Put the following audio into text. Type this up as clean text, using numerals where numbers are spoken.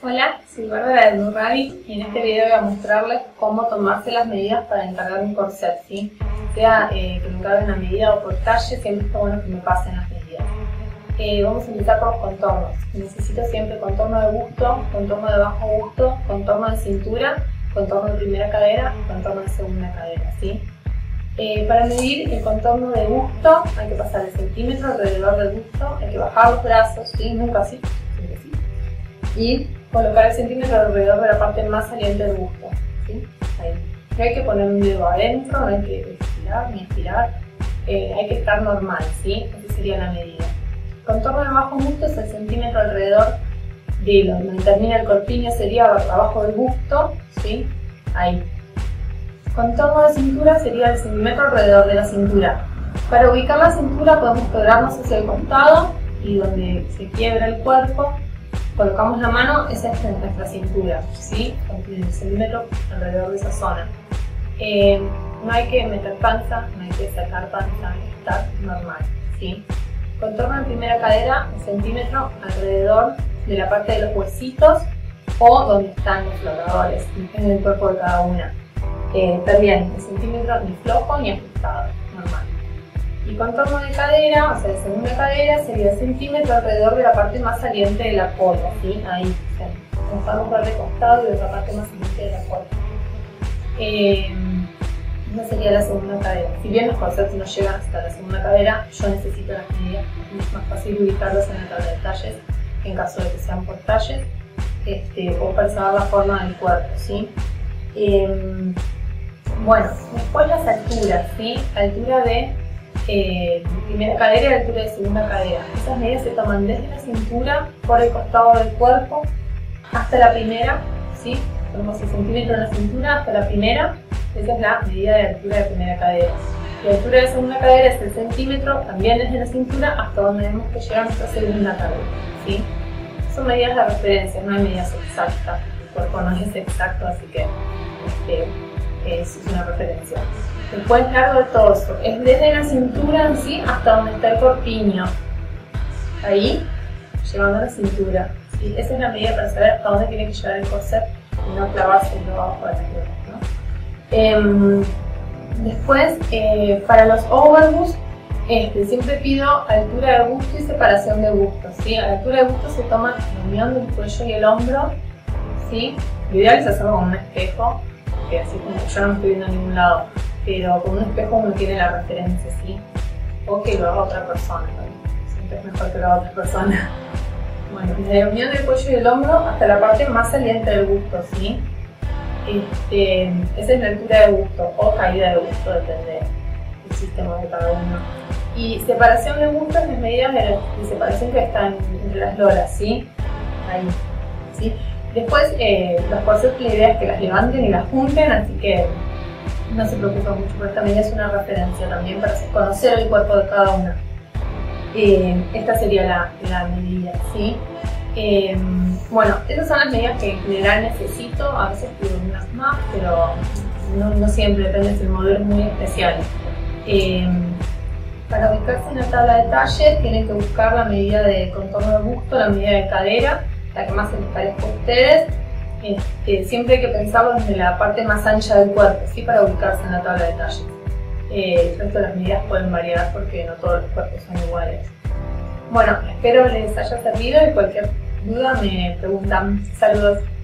Hola, soy Bárbara de Nurani y en este video voy a mostrarles cómo tomarse las medidas para encargar un corset, ¿sí? Sea que me encarguen a medida o por talle, siempre está bueno que me pasen las medidas. Vamos a empezar por los contornos. Necesito siempre contorno de busto, contorno de bajo busto, contorno de cintura, contorno de primera cadera y contorno de segunda cadera, ¿sí? Para medir el contorno de busto hay que pasar el centímetro alrededor del busto, hay que bajar los brazos, ¿sí? Nunca así, siempre así. Y colocar el centímetro alrededor de la parte más saliente del busto, ¿sí? Ahí. No hay que poner un dedo adentro, no hay que estirar ni estirar, hay que estar normal, ¿sí? Esa sería la medida. El contorno de bajo busto es el centímetro alrededor de donde termina el corpiño, sería abajo del busto, ¿sí? Ahí. Contorno de cintura sería el centímetro alrededor de la cintura. Para ubicar la cintura podemos pegarnos hacia el costado y donde se quiebra el cuerpo colocamos la mano, esa es nuestra cintura, ¿sí? El centímetro alrededor de esa zona. No hay que meter panza, no hay que sacar panza, está normal, ¿sí? Contorno en primera cadera, un centímetro alrededor de la parte de los huesitos o donde están los flotadores, depende del cuerpo de cada una. También el centímetro ni flojo ni ajustado, normal. Y contorno de cadera, o sea de segunda cadera, sería el centímetro alrededor de la parte más saliente de la cola, ¿sí? Ahí, nos vamos a ver de costado y de la parte más saliente de la cola. Esa sería la segunda cadera. Si bien los corsets no llegan hasta la segunda cadera, yo necesito las medidas, es más fácil ubicarlos en la tabla de talles, en caso de que sean por talles, o para saber la forma del cuerpo, ¿sí? Bueno, después las alturas, ¿sí? Altura de primera cadera y altura de segunda cadera. Esas medidas se toman desde la cintura, por el costado del cuerpo, hasta la primera, ¿sí? Ponemos el centímetro en la cintura hasta la primera, esa es la medida de altura de primera cadera. La altura de segunda cadera es el centímetro, también desde la cintura hasta donde tenemos que llegar a nuestra segunda cadera, ¿sí? Son medidas de referencia, no hay medidas exactas, el cuerpo no es exacto, así que es una referencia. Después largo del torso, es desde la cintura en sí hasta donde está el corpiño, ahí, llevando la cintura, ¿sí? Esa es la medida para saber hasta dónde tiene que llegar el corset y no clavárselo abajo de la cintura, ¿no? Después, para los overbust, siempre pido altura de busto y separación de busto, ¿sí? A la altura de busto se toma la unión del cuello y el hombro, ¿sí? Lo ideal es hacerlo con un espejo, que así como yo no me estoy viendo a ningún lado, pero con un espejo uno tiene la referencia, ¿sí? O que lo haga otra persona, ¿sí? Siempre es mejor que lo haga otra persona. Bueno, desde la unión del cuello y el hombro hasta la parte más saliente del busto, ¿sí? Esa es la altura de busto o caída de busto, depende del sistema de cada uno. Y separación de busto es las medidas de separación que están entre las loras, ¿sí? Ahí, ¿sí? Después, los corsets, la idea es que las levanten y las junten, así que no se preocupen mucho, porque esta medida es una referencia también para conocer el cuerpo de cada una. Esta sería la medida, ¿sí? Bueno, esas son las medidas que en general necesito, a veces pido unas más, pero no siempre, depende si el modelo es muy especial. Para ubicarse en la tabla de talles tienen que buscar la medida de contorno de busto, la medida de cadera, la que más se les parezca a ustedes. Siempre hay que pensarlo desde la parte más ancha del cuerpo, ¿sí? Para ubicarse en la tabla de talles. El resto de las medidas pueden variar porque no todos los cuerpos son iguales. Bueno, espero les haya servido y cualquier duda me preguntan. Saludos.